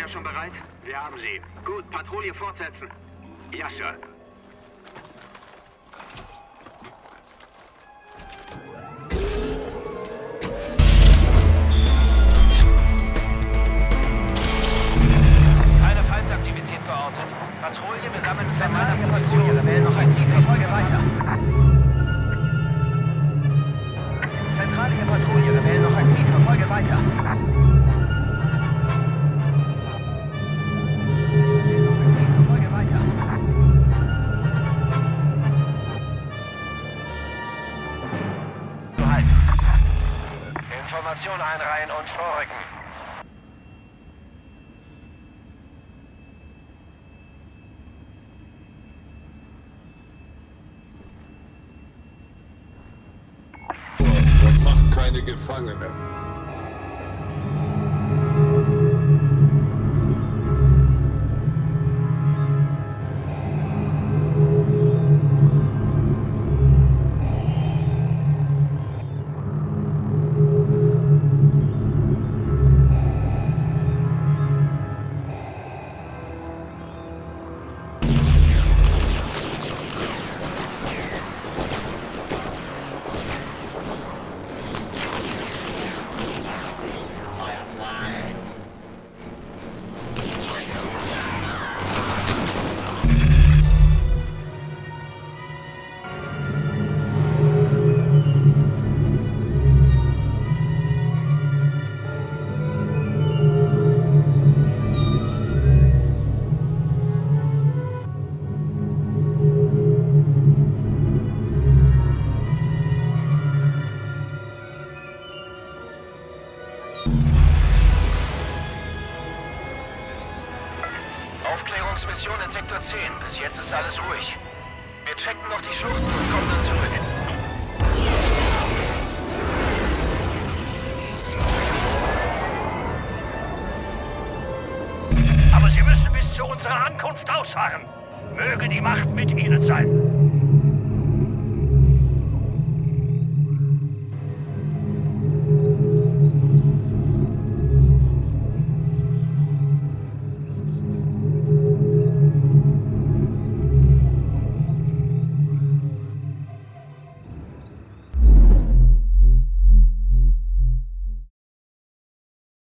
Torpedos schon bereit? Wir haben sie. Gut, Patrouille fortsetzen. Ja, Sir. Keine Feindaktivität geortet. Patrouille, wir sammeln uns an meiner Patrouille. Rebellen noch ein Zielverfolge weiter. Zentrale Patrouille, Rebellen noch aktiv, verfolge weiter. Information einreihen und vorrücken. Das macht keine Gefangene. Aufklärungsmission in Sektor 10. Bis jetzt ist alles ruhig. Wir checken noch die Schluchten und kommen dann zurück. Aber Sie müssen bis zu unserer Ankunft ausharren. Möge die Macht mit Ihnen sein.